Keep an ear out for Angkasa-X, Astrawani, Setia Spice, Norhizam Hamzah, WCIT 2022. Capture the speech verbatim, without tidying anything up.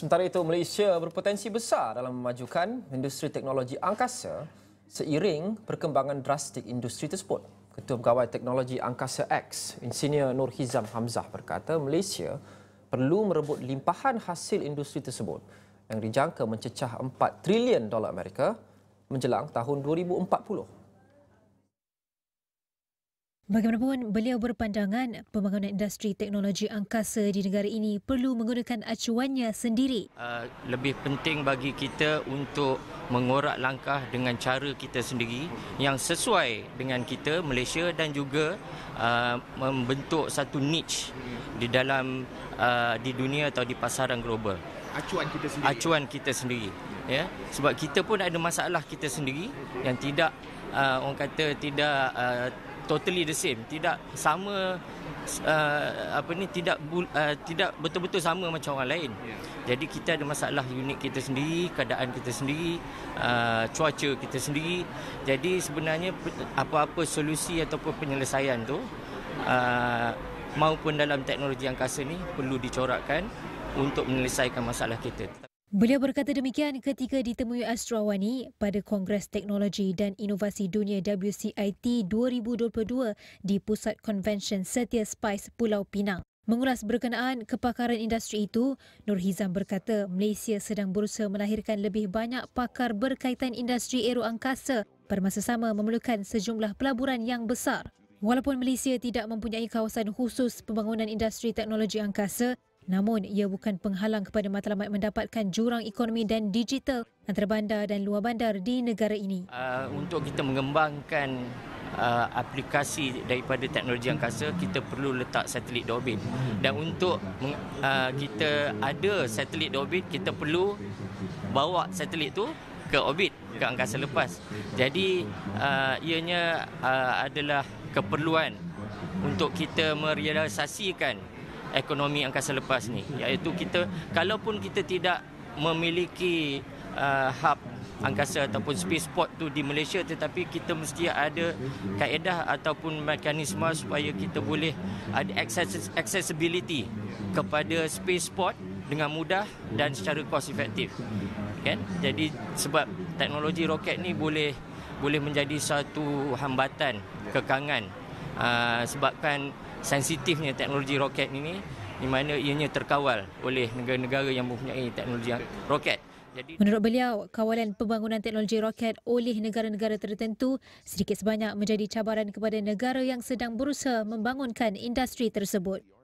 Sementara itu, Malaysia berpotensi besar dalam memajukan industri teknologi angkasa seiring perkembangan drastik industri tersebut. Ketua Pegawai Teknologi Angkasa-X, Insinyur Norhizam Hamzah berkata Malaysia perlu merebut limpahan hasil industri tersebut yang dijangka mencecah empat trilion dolar Amerika menjelang tahun dua ribu empat puluh. Bagaimanapun, beliau berpandangan pembangunan industri teknologi angkasa di negara ini perlu menggunakan acuannya sendiri. Uh, lebih penting bagi kita untuk mengorak langkah dengan cara kita sendiri yang sesuai dengan kita Malaysia dan juga uh, membentuk satu niche di dalam uh, di dunia atau di pasaran global. Acuan kita sendiri. Acuan kita sendiri. Ya, sebab kita pun ada masalah kita sendiri yang tidak uh, orang kata tidak uh, totally the same, tidak sama uh, apa ni tidak uh, tidak betul-betul sama macam orang lain. Yeah. Jadi kita ada masalah unik kita sendiri, keadaan kita sendiri, uh, cuaca kita sendiri. Jadi sebenarnya apa-apa solusi ataupun penyelesaian tu uh, maupun dalam teknologi angkasa ni perlu dicorakkan untuk menyelesaikan masalah kita. Beliau berkata demikian ketika ditemui Astrawani pada Kongres Teknologi dan Inovasi Dunia W C I T dua ribu dua puluh dua di Pusat Konvensyen Setia Spice, Pulau Pinang. Mengulas berkenaan kepakaran industri itu, Norhizam berkata Malaysia sedang berusaha melahirkan lebih banyak pakar berkaitan industri aero angkasa, pada masa sama memerlukan sejumlah pelaburan yang besar. Walaupun Malaysia tidak mempunyai kawasan khusus pembangunan industri teknologi angkasa, namun, ia bukan penghalang kepada matlamat mendapatkan jurang ekonomi dan digital antara bandar dan luar bandar di negara ini. Uh, untuk kita mengembangkan uh, aplikasi daripada teknologi angkasa, kita perlu letak satelit di orbit. Dan untuk uh, kita ada satelit di orbit, kita perlu bawa satelit itu ke orbit, ke angkasa lepas. Jadi, uh, ianya uh, adalah keperluan untuk kita merealisasikan ekonomi angkasa lepas ni, iaitu kita kalaupun kita tidak memiliki uh, hub angkasa ataupun spaceport tu di Malaysia, tetapi kita mesti ada kaedah ataupun mekanisme supaya kita boleh ada access, accessibility kepada spaceport dengan mudah dan secara kos efektif, kan? Jadi sebab teknologi roket ni boleh boleh menjadi satu hambatan, kekangan uh, sebabkan sensitifnya teknologi roket ini, di mana ianya terkawal oleh negara-negara yang mempunyai teknologi roket. Jadi, menurut beliau, kawalan pembangunan teknologi roket oleh negara-negara tertentu sedikit sebanyak menjadi cabaran kepada negara yang sedang berusaha membangunkan industri tersebut.